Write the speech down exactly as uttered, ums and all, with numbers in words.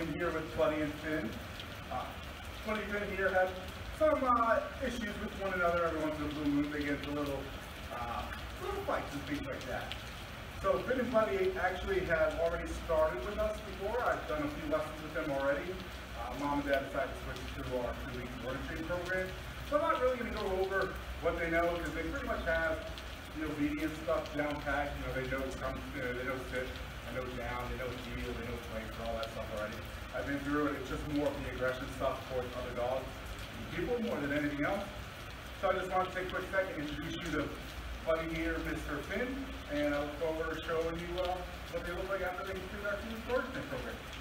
am here with Buddy and Finn. Uh, Buddy and Finn here have some uh, issues with one another. Every once in a blue moon they get a little, uh, little fights and things like that. So Finn and Buddy actually have already started with us before. I've done a few lessons with them already. Uh, Mom and Dad decided to switch to our two-week learning program. So I'm not really going to go over what they know because they pretty much have the obedience stuff down pat. You know, they know come, you know, they know sit, they know down, they know kneel, they know play, and all that stuff already. I've been through it. It's just more of the aggression stuff towards other dogs and people more than anything else. So I just want to take a quick second and introduce you to Buddy Gator, Mister Finn, and I'll go over and show you uh, what they look like after they do their food storage program.